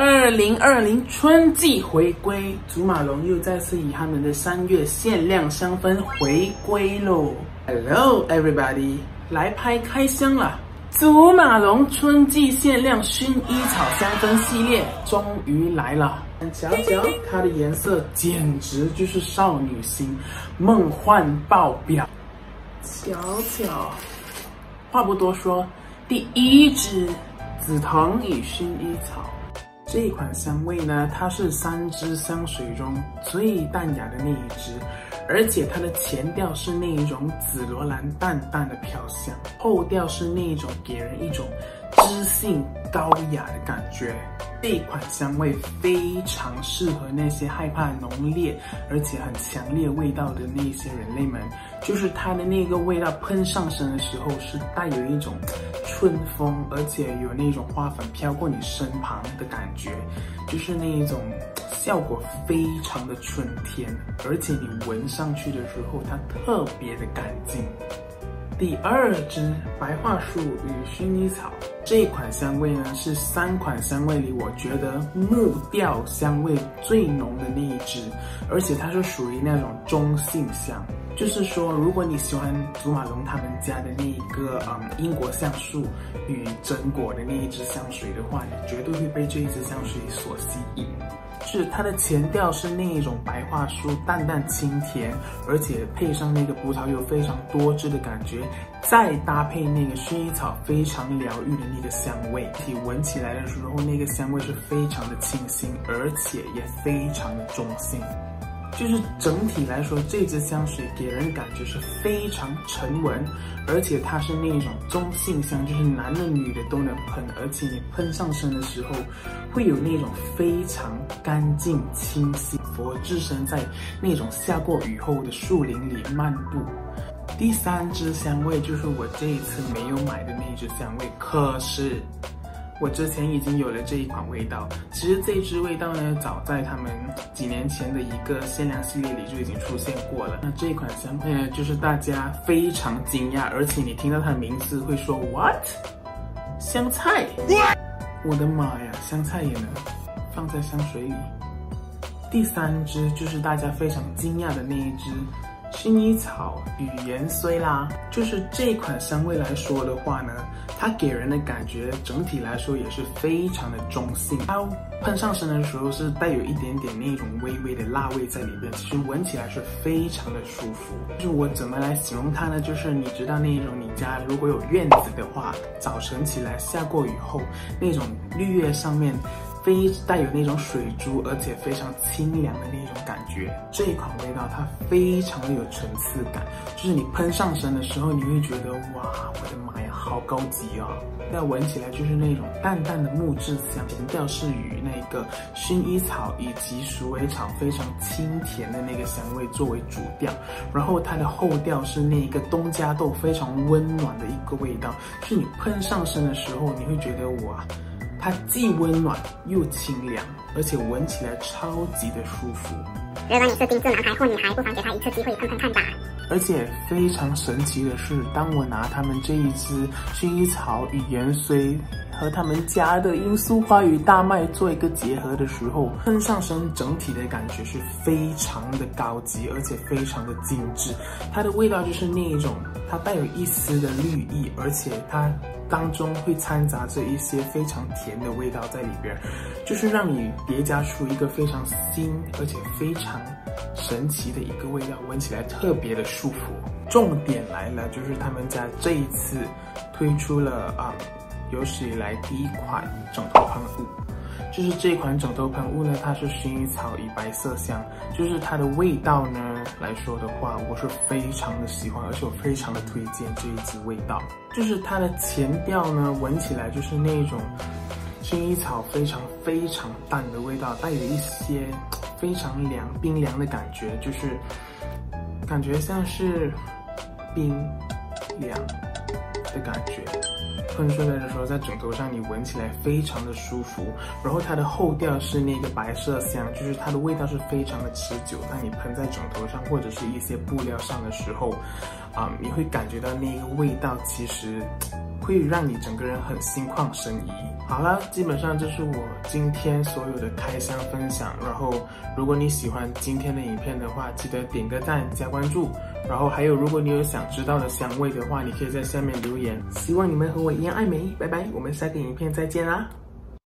2020春季回归，祖马龙又再次以他们的3月限量香氛回归喽 ！Hello everybody， 来拍开箱啦！祖马龙春季限量薰衣草香氛系列终于来了，瞧瞧它的颜色简直就是少女心，梦幻爆表！瞧瞧，话不多说，第一支紫藤与薰衣草。 这一款香味呢，它是3支香水中最淡雅的那一支，而且它的前调是那一种紫罗兰淡淡的飘香，后调是那一种给人一种知性高雅的感觉。这一款香味非常适合那些害怕浓烈而且很强烈味道的那些人类们，就是它的那个味道喷上身的时候是带有一种春风，而且有那种花粉飘过你身旁的感觉。 就是那一种效果非常的春天，而且你闻上去的时候，它特别的干净。第二支白桦树与薰衣草这一款香味呢，是3款香味里我觉得木调香味最浓的那一支，而且它是属于那种中性香。 就是说，如果你喜欢祖马龙他们家的那一个英国橡树与榛果的那一支香水的话，你绝对会被这一支香水所吸引。是它的前调是那一种白桦树，淡淡清甜，而且配上那个葡萄柚非常多汁的感觉，再搭配那个薰衣草非常疗愈的那个香味，你闻起来的时候，那个香味是非常的清新，而且也非常的中性。 就是整体来说，这支香水给人感觉是非常沉稳，而且它是那一种中性香，就是男的女的都能喷，而且你喷上身的时候，会有那种非常干净清新，佛置身在那种下过雨后的树林里漫步。第3支香味就是我这一次没有买的那支香味，可是。 我之前已经有了这一款味道，其实这支味道呢，早在他们几年前的一个限量系列里就已经出现过了。那这一款香味呢，就是大家非常惊讶，而且你听到它的名字会说 what？ 香菜！ What? 我的妈呀，香菜也能放在香水里。第3支就是大家非常惊讶的那一支。 薰衣草与盐虽啦，就是这款香味来说的话呢，它给人的感觉整体来说也是非常的中性。它喷上身的时候是带有一点点那种微微的辣味在里面，其实闻起来是非常的舒服。就是我怎么来形容它呢？就是你知道那种你家如果有院子的话，早晨起来下过雨后，那种绿叶上面。 非带有那种水珠，而且非常清凉的那种感觉。这一款味道它非常的有层次感，就是你喷上身的时候，你会觉得哇，我的妈呀，好高级哦！那闻起来就是那种淡淡的木质香，前调是与那个薰衣草以及鼠尾草非常清甜的那个香味作为主调，然后它的后调是那个东加豆非常温暖的一个味道，就是你喷上身的时候，你会觉得哇。 它既温暖又清凉，而且闻起来超级的舒服。如果你是精致男孩或女孩，不妨给他一次机会喷喷看吧。而且非常神奇的是，当我拿他们这一支薰衣草与盐水和他们家的罂粟花与大麦做一个结合的时候，喷上身整体的感觉是非常的高级，而且非常的精致。它的味道就是那一种，它带有一丝的绿意，而且它。 当中会掺杂着一些非常甜的味道在里边，就是让你叠加出一个非常新而且非常神奇的一个味道，闻起来特别的舒服。重点来了，就是他们家这一次推出了有史以来第一款枕头喷雾。 就是这款枕头喷雾呢，它是薰衣草与白麝香，就是它的味道呢来说的话，我是非常的喜欢，而且我非常的推荐这一支味道。就是它的前调呢，闻起来就是那种薰衣草非常淡的味道，带有一些非常冰凉的感觉，就是感觉像是冰凉的感觉。 喷出来的时候，在枕头上你闻起来非常的舒服。然后它的后调是那个白麝香，就是它的味道是非常的持久。当你喷在枕头上或者是一些布料上的时候，你会感觉到那个味道，其实会让你整个人很心旷神怡。好了，基本上这是我今天所有的开箱分享。然后，如果你喜欢今天的影片的话，记得点个赞加关注。然后还有，如果你有想知道的香味的话，你可以在下面留言。希望你们和我一样爱美，拜拜，我们下个影片再见啦。